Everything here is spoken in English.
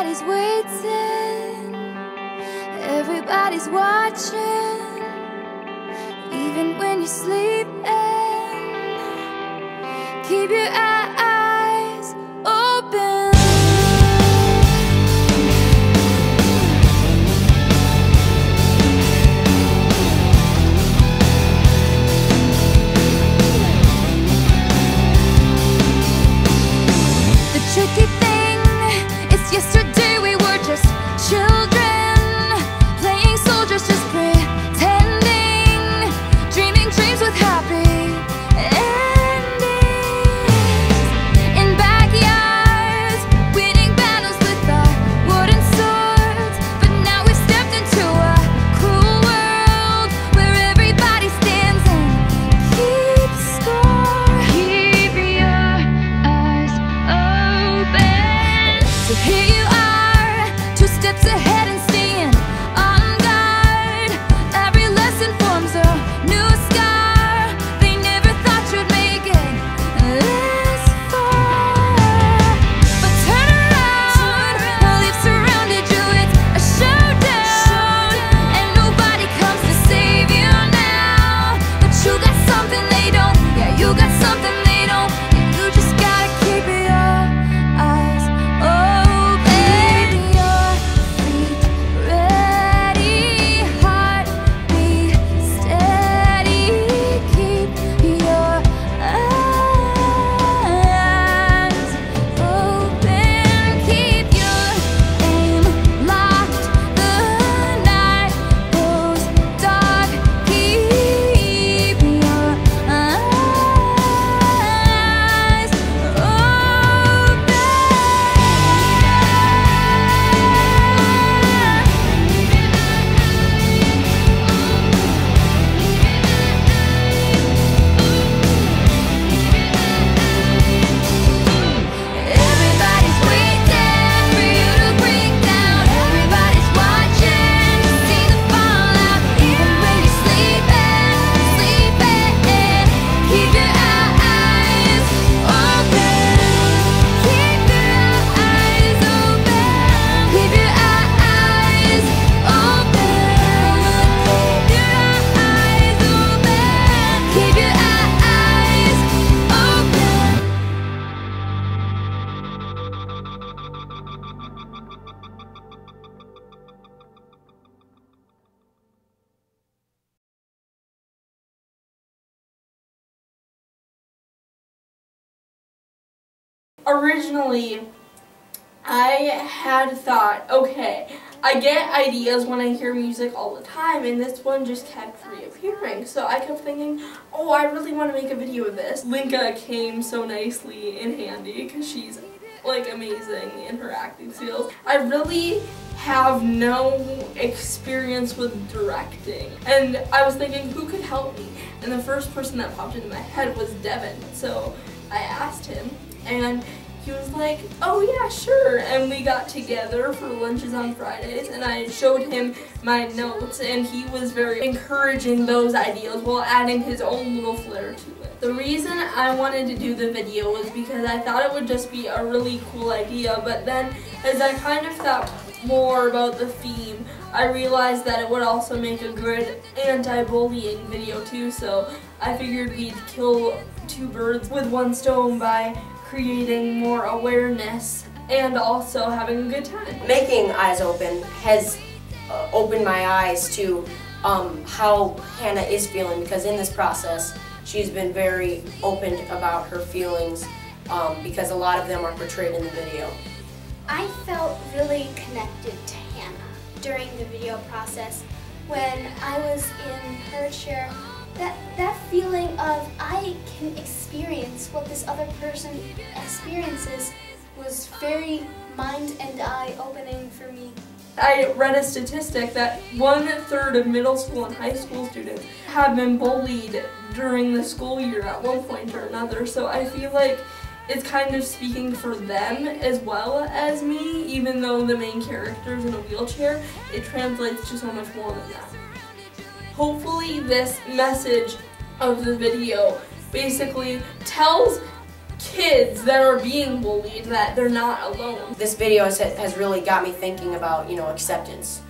Everybody's waiting, everybody's watching, even when you're sleeping, keep your eyes open. Tricky thing, it's yesterday we were just children, playing soldiers, just pretending, dreaming dreams with happy endings. In backyards, winning battles with our wooden swords. But now we've stepped into a cruel world where everybody stands and keeps score. Keep your eyes open. So here you are, 2 steps ahead and staying on guard. Every lesson forms a new scar. They never thought you'd make it this far. But turn around, while they've surrounded you, it's a showdown. And nobody comes to save you now. But you got something they don't, yeah, you got something they don't. And you just gotta keep your eyes open. Originally, I had thought, okay, I get ideas when I hear music all the time, and this one just kept reappearing. So I kept thinking, oh, I really want to make a video of this. Linka came so nicely and handy because she's like amazing in her acting skills. I really have no experience with directing, and I was thinking, who could help me? And the first person that popped into my head was Devon, so I asked him. And he was like, oh yeah, sure. And we got together for lunches on Fridays, and I showed him my notes, and he was very encouraging those ideas while adding his own little flair to it. The reason I wanted to do the video was because I thought it would just be a really cool idea, but then as I kind of thought more about the theme, I realized that it would also make a good anti-bullying video too, so I figured we'd kill 2 birds with 1 stone by creating more awareness and also having a good time. Making Eyes Open has opened my eyes to how Hannah is feeling, because in this process she's been very open about her feelings because a lot of them are portrayed in the video. I felt really connected to Hannah during the video process. When I was in her chair, that feeling of I can experience what this other person experiences was very mind and eye opening for me. I read a statistic that 1/3 of middle school and high school students have been bullied during the school year at one point or another, so I feel like it's kind of speaking for them as well as me, even though the main character's in a wheelchair, it translates to so much more than that. Hopefully this message of the video basically tells kids that are being bullied, that they're not alone. This video has really got me thinking about, you know, acceptance.